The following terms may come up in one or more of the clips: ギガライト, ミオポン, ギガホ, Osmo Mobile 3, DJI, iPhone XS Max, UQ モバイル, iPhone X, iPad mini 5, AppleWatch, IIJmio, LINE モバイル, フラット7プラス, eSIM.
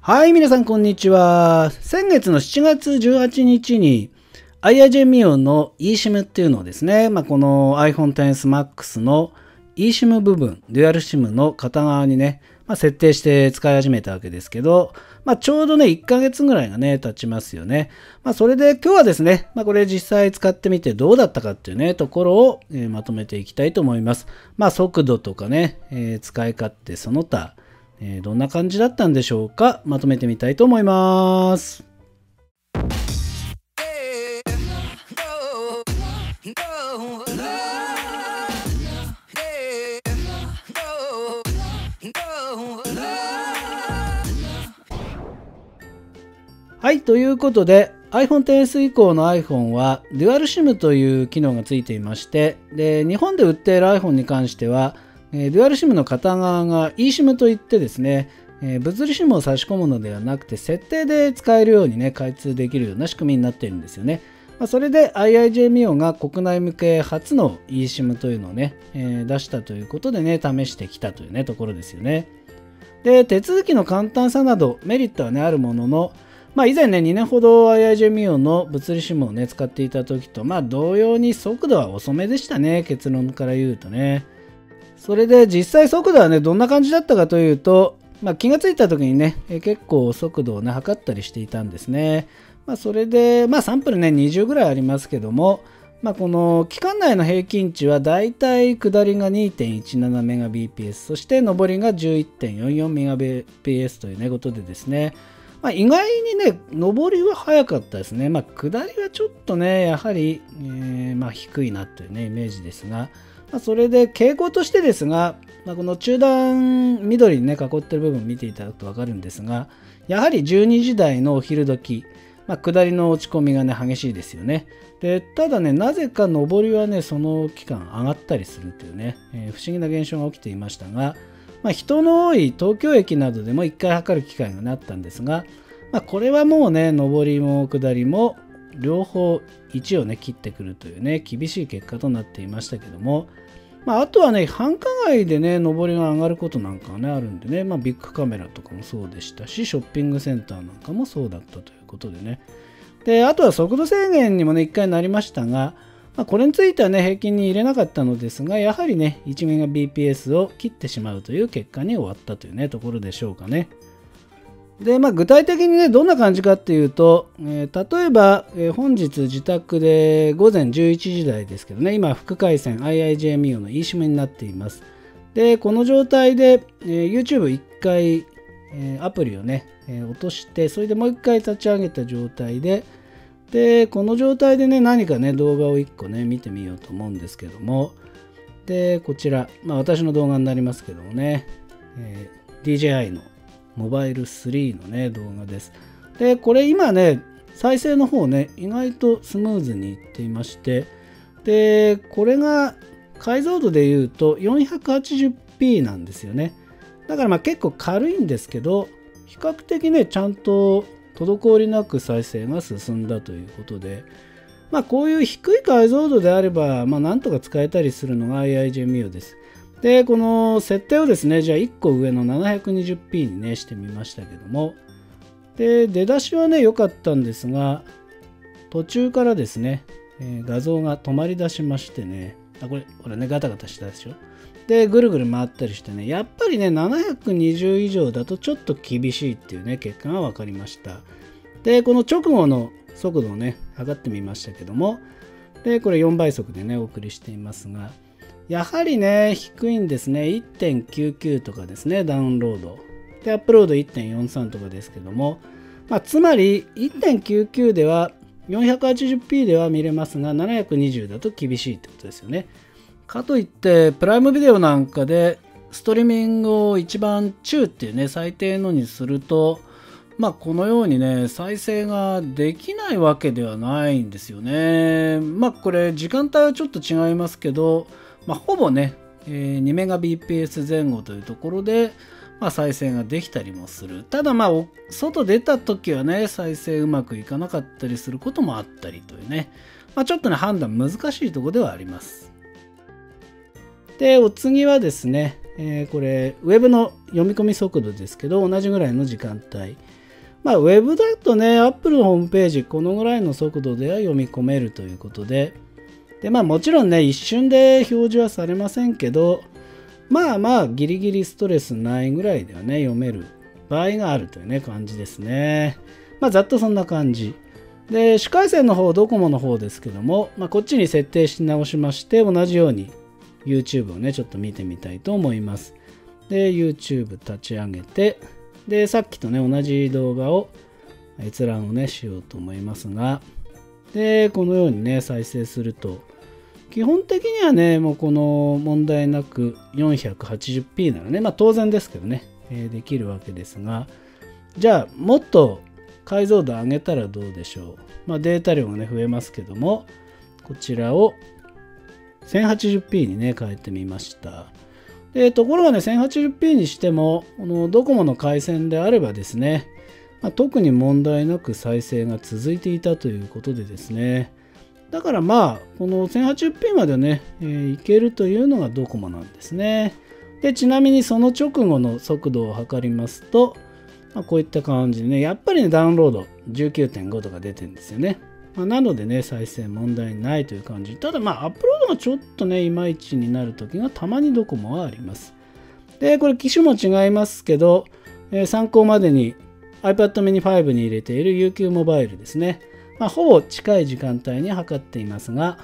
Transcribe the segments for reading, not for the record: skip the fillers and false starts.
はい、皆さん、こんにちは。先月の7月18日に、IIJmio の eSIM っていうのをですね、この iPhone XS Max の eSIM 部分、デュアル SIM の片側にね、設定して使い始めたわけですけど、ちょうどね、1ヶ月ぐらいがね、経ちますよね。それで今日はですね、これ実際使ってみてどうだったかっていうね、ところをまとめていきたいと思います。速度とかね、使い勝手その他、どんな感じだったんでしょうか、まとめてみたいと思います。はい、ということで iPhone XS 以降の iPhone はデュアル SIM という機能がついていまして、で日本で売っている iPhone に関してはデュアル SIM の片側が eSIM といってですね、物理 SIM を差し込むのではなくて設定で使えるようにね、開通できるような仕組みになっているんですよね。それで IIJmio が国内向け初の eSIM というのをね、出したということでね、試してきたというね、ところですよね。で、手続きの簡単さなどメリットはね、あるものの、以前ね、2年ほど IIJmio の物理 SIM をね、使っていた時と、同様に速度は遅めでしたね、結論から言うとね。それで実際速度はね、どんな感じだったかというと、気がついた時にね、結構速度をね、測ったりしていたんですね。それで、サンプルね、20ぐらいありますけども、この期間内の平均値はだいたい下りが 2.17Mbps、そして上りが 11.44Mbps というね、ことでですね、意外にね、上りは早かったですね。下りはちょっとね、やはり、低いなというね、イメージですが、それで傾向としてですが、この中段、緑にね、囲ってる部分見ていただくとわかるんですが、やはり12時台のお昼時、下りの落ち込みがね、激しいですよね。で、ただね、なぜか上りはね、その期間上がったりするというね、不思議な現象が起きていましたが、人の多い東京駅などでも1回測る機会がなったんですが、これはもうね、上りも下りも両方1をね、切ってくるというね、厳しい結果となっていましたけども、あとはね、繁華街でね、上りが上がることなんかがね、あるんでね、ビッグカメラとかもそうでしたし、ショッピングセンターなんかもそうだったということでね。で、あとは速度制限にもね、1回なりましたが、これについてはね、平均に入れなかったのですが、やはりね、1Mbps を切ってしまうという結果に終わったというね、ところでしょうかね。で、具体的にね、どんな感じかっていうと、例えば、本日自宅で午前11時台ですけどね、今、副回線 IIJmio の eSIM になっています。で、この状態で、YouTube 1回、アプリをね、落として、それでもう1回立ち上げた状態で、で、この状態でね、何かね、動画を1個ね、見てみようと思うんですけども、で、こちら、私の動画になりますけどもね、DJI のモバイル3のね、動画です。で、これ今ね、再生の方ね、意外とスムーズにいっていまして、で、これが解像度で言うと 480p なんですよね。だから結構軽いんですけど、比較的ね、ちゃんと滞りなく再生が進んだということで、こういう低い解像度であれば、なんとか使えたりするのが IIJmio です。で、この設定をですね、じゃあ1個上の 720p にね、してみましたけども、で、出だしはね、良かったんですが、途中からですね、画像が止まりだしましてね、これね、ガタガタしたでしょ。で、ぐるぐる回ったりしてね、やっぱりね、720以上だとちょっと厳しいっていうね、結果が分かりました。で、この直後の速度をね、測ってみましたけども、で、これ4倍速でね、お送りしていますが、やはりね、低いんですね。1.99 とかですね、ダウンロード。で、アップロード 1.43 とかですけども、つまり 1.99 では、480p では見れますが、720だと厳しいってことですよね。かといって、プライムビデオなんかで、ストリーミングを一番中っていうね、最低のにすると、このようにね、再生ができないわけではないんですよね。これ、時間帯はちょっと違いますけど、ほぼね、2Mbps 前後というところで、再生ができたりもする。ただ、外出た時はね、再生うまくいかなかったりすることもあったりというね、ちょっとね、判断難しいところではあります。で、お次はですね、これ、ウェブの読み込み速度ですけど、同じぐらいの時間帯。まあ、ウェブだとね、Apple のホームページ、このぐらいの速度では読み込めるということで、で、まあ、もちろんね、一瞬で表示はされませんけど、まあまあ、ギリギリストレスないぐらいではね、読める場合があるというね、感じですね。まあ、ざっとそんな感じ。で、主回線の方、ドコモの方ですけども、まあ、こっちに設定し直しまして、同じように、YouTube をね、ちょっと見てみたいと思います。で、YouTube 立ち上げて、で、さっきとね、同じ動画を、閲覧をね、しようと思いますが、で、このようにね、再生すると、基本的にはね、もうこの問題なく 480p ならね、まあ当然ですけどね、できるわけですが、じゃあ、もっと解像度上げたらどうでしょう。まあデータ量がね、増えますけども、こちらを、1080p にね、変えてみました。で、ところがね、1080p にしても、このドコモの回線であればですね、まあ、特に問題なく再生が続いていたということでですね、だからまあ、この 1080p までね、いけるというのがドコモなんですね。で、ちなみにその直後の速度を測りますと、まあ、こういった感じでね、やっぱりね、ダウンロード 19.5 とか出てるんですよね。なのでね、再生問題ないという感じ。ただまあ、アップロードがちょっとね、いまいちになるときがたまにドコモはあります。で、これ機種も違いますけど、参考までに iPad mini 5に入れている UQ モバイルですね。まあ、ほぼ近い時間帯に測っていますが、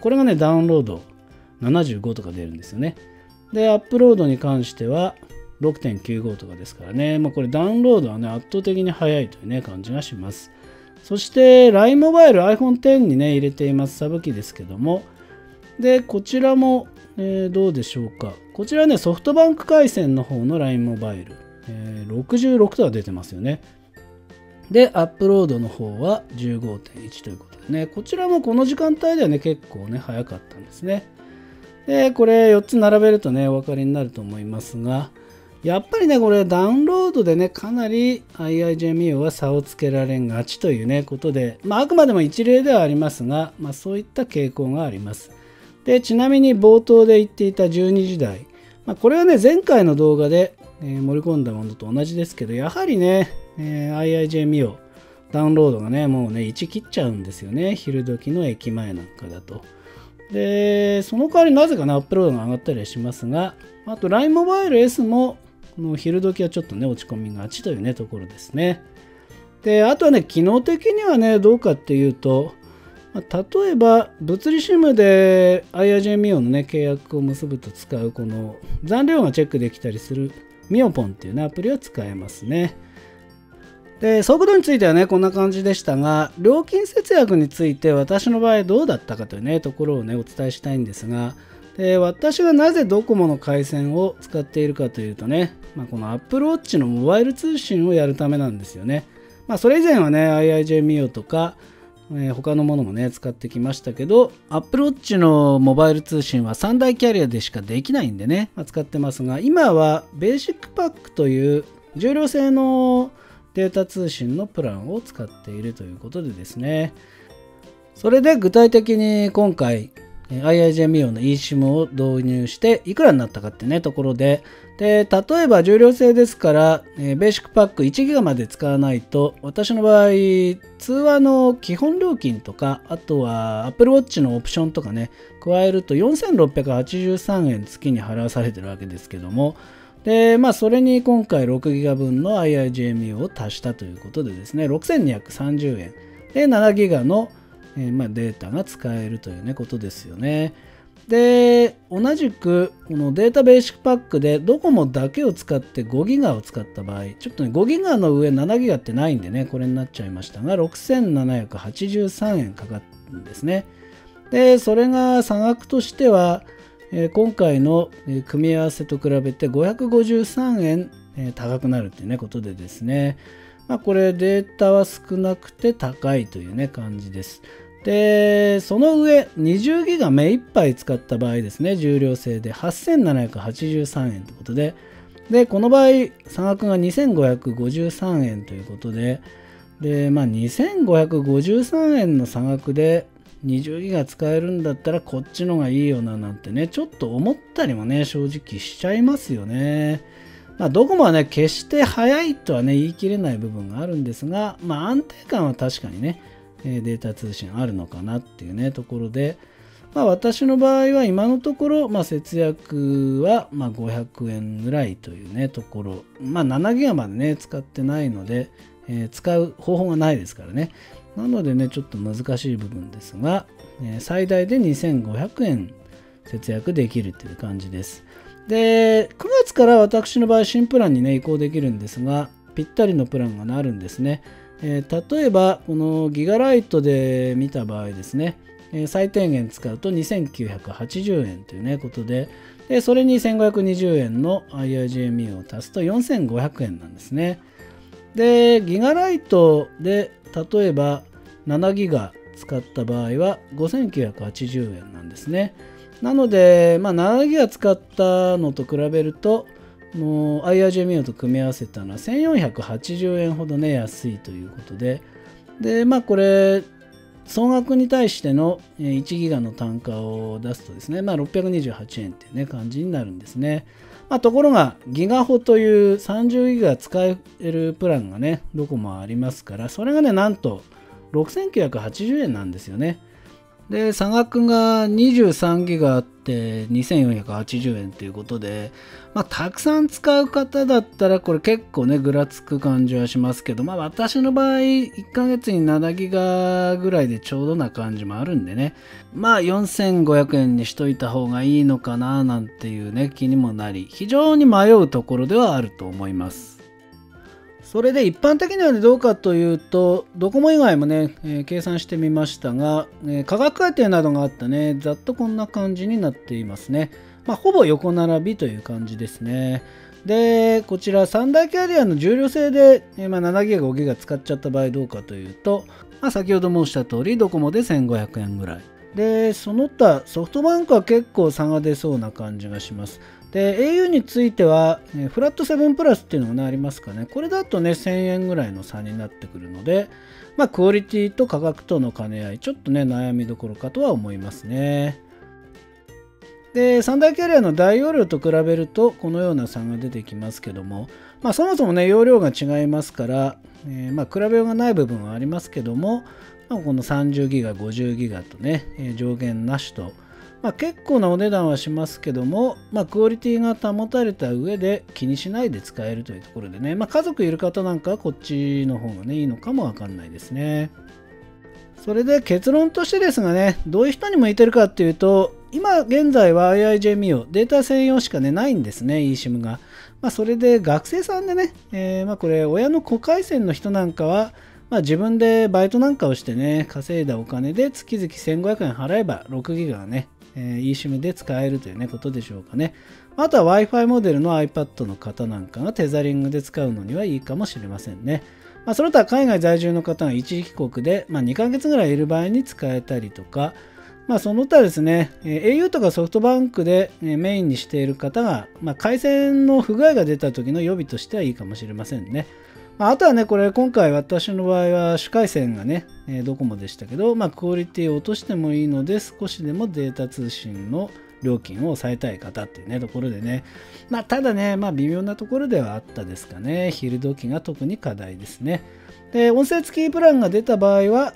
これがね、ダウンロード75とか出るんですよね。で、アップロードに関しては 6.95 とかですからね、まあ、これダウンロードはね、圧倒的に早いというね、感じがします。そして、LINE モバイル iPhone X にね、入れています、サブ機ですけども。で、こちらも、どうでしょうか。こちらね、ソフトバンク回線の方の LINE モバイル。66とは出てますよね。で、アップロードの方は 15.1 ということでね、こちらもこの時間帯ではね、結構ね、早かったんですね。で、これ4つ並べるとね、お分かりになると思いますが、やっぱりね、これダウンロードでね、かなり IIJmio は差をつけられんがちというね、ことで、まあ、あくまでも一例ではありますが、まあ、そういった傾向があります。で、ちなみに冒頭で言っていた12時台、まあ、これはね、前回の動画で盛り込んだものと同じですけど、やはりね、IIJmio ダウンロードがね、もうね、1切っちゃうんですよね。昼時の駅前なんかだと。で、その代わりなぜかね、アップロードが上がったりはしますが、あと LINE モバイル S も、昼時はちょっとね、落ち込みがちというね、ところですね。で、あとはね、機能的にはね、どうかっていうと、まあ、例えば、物理 SIM で IIJmio のね、契約を結ぶと使う、この残量がチェックできたりする、ミオポンっていうね、アプリは使えますね。で、速度についてはね、こんな感じでしたが、料金節約について私の場合どうだったかというね、ところをね、お伝えしたいんですが、私がなぜドコモの回線を使っているかというとね、まあ、この AppleWatch のモバイル通信をやるためなんですよね。まあ、それ以前はね、IIJmio とか、他のものもね、使ってきましたけど、AppleWatch のモバイル通信は3大キャリアでしかできないんでね、まあ、使ってますが、今はベーシックパックという重量性のデータ通信のプランを使っているということでですね、それで具体的に今回、IIJmio の eSIM を導入していくらになったかってねところで、例えば重量制ですから、ベーシックパック 1GB まで使わないと、私の場合、通話の基本料金とか、あとは Apple Watch のオプションとかね、加えると4683円月に払わされてるわけですけども、で、まあ、それに今回 6GB 分の IIJmio を足したということでですね、6230円。で、7GB のまあデータが使えるというねことですよね。で、同じくこのデータベーシックパックでドコモだけを使って5ギガを使った場合、ちょっとね5ギガの上7ギガってないんでね、これになっちゃいましたが、6783円かかるんですね。で、それが差額としては、今回の組み合わせと比べて553円高くなるっていうねことでですね、まあこれデータは少なくて高いというね感じです。で、その上、20ギガ目いっぱい使った場合ですね、重量制で8783円ということで、で、この場合、差額が2553円ということで、で、まあ2553円の差額で、20ギガ使えるんだったらこっちのがいいよななんてね、ちょっと思ったりもね、正直しちゃいますよね。まあ、ドコモはね、決して早いとはね、言い切れない部分があるんですが、まあ、安定感は確かにね、データ通信あるのかなっていうね、ところで、まあ、私の場合は今のところ、まあ、節約はまあ500円ぐらいというね、ところ、まあ、7ギガまでね、使ってないので、使う方法がないですからね。なのでね、ちょっと難しい部分ですが、最大で2500円節約できるという感じです。で、9月から私の場合、新プランにね、移行できるんですが、ぴったりのプランがなるんですね。例えば、このギガライトで見た場合ですね、最低限使うと2980円というね、ことで、で、それに1520円の IIJmio を足すと4500円なんですね。で、ギガライトで、例えば、7ギガ使った場合は5980円なんですね。なので、まあ、7ギガ使ったのと比べると、IIJmio と組み合わせたのは1480円ほどね、安いということで、で、まあ、これ、総額に対しての1ギガの単価を出すとですね、まあ、628円っていうね、感じになるんですね。まあ、ところが、ギガホという30ギガ使えるプランがね、どこもありますから、それがね、なんと6980円なんですよね。で、差額が23ギガあって2480円ということで、まあ、たくさん使う方だったら、これ結構ね、ぐらつく感じはしますけど、まあ、私の場合、1ヶ月に7ギガぐらいでちょうどな感じもあるんでね、まあ、4500円にしといた方がいいのかな、なんていうね、気にもなり、非常に迷うところではあると思います。それで一般的にはどうかというと、ドコモ以外もね、計算してみましたが、価格改定などがあったね、ざっとこんな感じになっていますね。まあ、ほぼ横並びという感じですね。で、こちら3大キャリアの重量制で、まあ、7ギガ、5ギガ使っちゃった場合どうかというと、まあ、先ほど申した通り、ドコモで1500円ぐらい。で、その他、ソフトバンクは結構差が出そうな感じがします。で、au については、フラット7プラスっていうのが、ね、ありますかね。これだとね、1000円ぐらいの差になってくるので、まあ、クオリティと価格との兼ね合い、ちょっとね、悩みどころかとは思いますね。で、3大キャリアの大容量と比べると、このような差が出てきますけども、まあ、そもそもね、容量が違いますから、まあ、比べようがない部分はありますけども、まあ、この30ギガ、50ギガとね、上限なしと、まあ、結構なお値段はしますけども、まあ、クオリティが保たれた上で気にしないで使えるというところでね、まあ、家族いる方なんかはこっちの方がね、いいのかもわかんないですね。それで結論としてですがね、どういう人に向いてるかっていうと、今現在は IIJmio データ専用しかね、ないんですね、eSIM が。まあ、それで学生さんでね、まあこれ親の子回線の人なんかは、まあ、自分でバイトなんかをしてね、稼いだお金で月々1500円払えば6ギガがね、eSIM で使えるという、ね、ことでしょうかね。あとは Wi-Fi モデルの iPad の方なんかがテザリングで使うのにはいいかもしれませんね。まあ、その他海外在住の方が一時帰国で、まあ、2ヶ月ぐらいいる場合に使えたりとか、まあ、その他ですね、au とかソフトバンクでメインにしている方が、まあ、回線の不具合が出た時の予備としてはいいかもしれませんね。あとはね、これ今回私の場合は主回線がね、ドコモでしたけど、まあ、クオリティを落としてもいいので、少しでもデータ通信の料金を抑えたい方っていうね、ところでね、まあ、ただね、まあ、微妙なところではあったですかね。昼時が特に課題ですね。で、音声付きプランが出た場合は、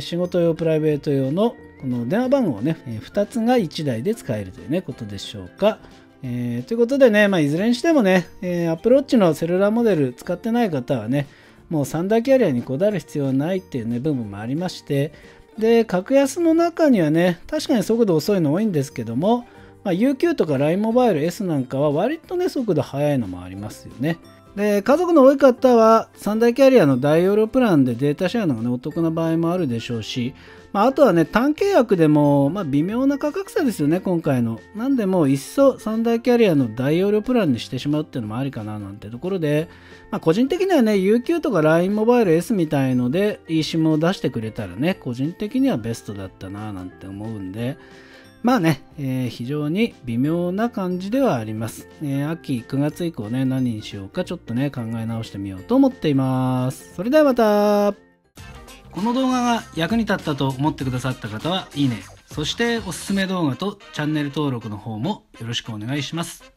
仕事用、プライベート用のこの電話番号をね、2つが1台で使えるというね、ことでしょうか。ということでね、まあ、いずれにしてもね、AppleWatch のセルラーモデル使ってない方はね、もう3大キャリアにこだわる必要はないっていうね、部分もありまして、で、格安の中にはね、確かに速度遅いの多いんですけども、まあ、UQ とか LINE モバイル S なんかは割とね、速度速いのもありますよね。で、家族の多い方は3大キャリアの大容量プランでデータシェアの方が、ね、お得な場合もあるでしょうし、まあ、あとはね、単契約でも、まあ、微妙な価格差ですよね、今回の。なんでもう一層3大キャリアの大容量プランにしてしまうっていうのもありかななんてところで、まあ、個人的にはね、UQ とか LINE モバイル S みたいので eSIM を出してくれたらね、個人的にはベストだったななんて思うんで、まあね、非常に微妙な感じではあります。秋9月以降ね、何にしようかちょっとね、考え直してみようと思っています。それではまた。この動画が役に立ったと思ってくださった方はいいね、そしておすすめ動画とチャンネル登録の方もよろしくお願いします。